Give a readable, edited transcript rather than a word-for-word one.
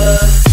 love.